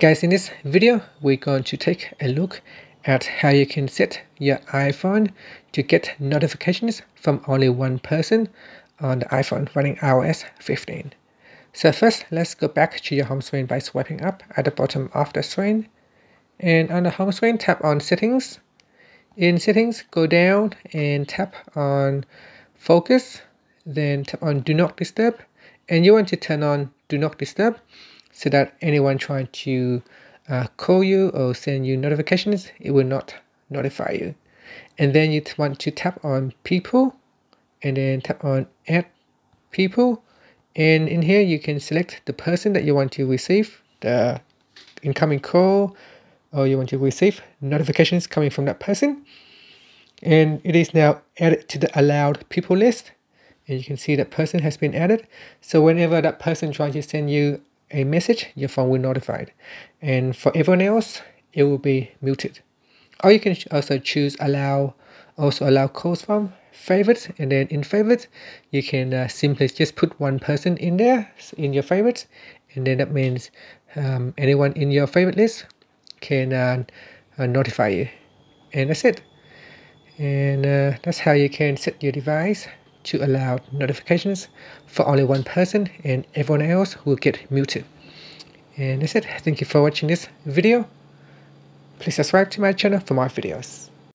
Guys, in this video we're going to take a look at how you can set your iPhone to get notifications from only one person on the iPhone running iOS 15. So first, let's go back to your home screen by swiping up at the bottom of the screen, and on the home screen tap on Settings. In Settings, go down and tap on Focus, then tap on Do Not Disturb, and you want to turn on Do Not Disturb so that anyone trying to call you or send you notifications, it will not notify you. And then you want to tap on People, and then tap on Add People, and in here you can select the person that you want to receive the incoming call, or you want to receive notifications coming from that person. And it is now added to the allowed people list, and you can see that person has been added. So whenever that person tries to send you a message, your phone will notify it, and for everyone else it will be muted. Or you can also choose allow calls from favorites, and then in favorites you can simply just put one person in there in your favorites, and then that means anyone in your favorite list can notify you. And that's it, and that's how you can set your device to allow notifications for only one person, and everyone else will get muted. And that's it. Thank you for watching this video. Please subscribe to my channel for more videos.